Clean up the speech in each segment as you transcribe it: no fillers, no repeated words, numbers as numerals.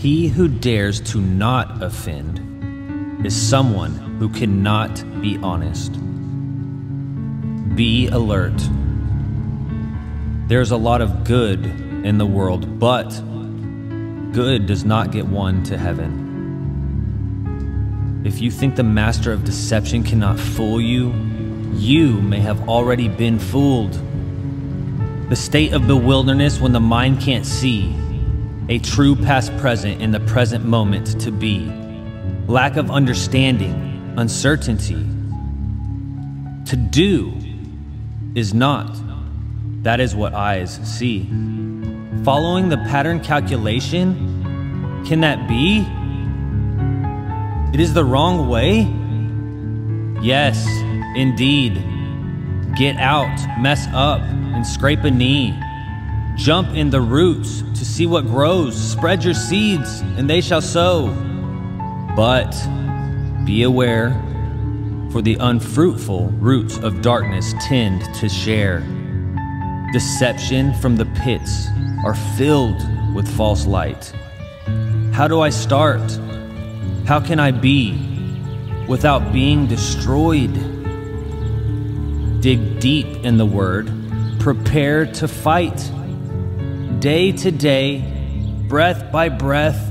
He who dares to not offend is someone who cannot be honest. Be alert. There's a lot of good in the world, but good does not get one to heaven. If you think the master of deception cannot fool you, you may have already been fooled. The state of bewilderment when the mind can't see. A true past present in the present moment to be. Lack of understanding, uncertainty. To do is not. That is what eyes see. Following the pattern calculation, can that be? It is the wrong way? Yes, indeed. Get out, mess up, and scrape a knee. Jump in the roots to see what grows. Spread your seeds, and they shall sow. But be aware, for the unfruitful roots of darkness tend to share. Deception from the pits are filled with false light. How do I start? How can I be without being destroyed? Dig deep in the word. Prepare to fight. Day to day, breath by breath,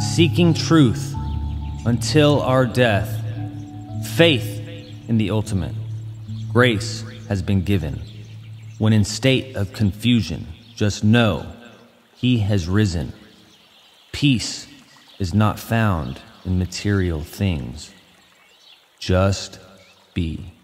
seeking truth until our death. Faith in the ultimate. Grace has been given. When in state of confusion, just know He has risen. Peace is not found in material things. Just be.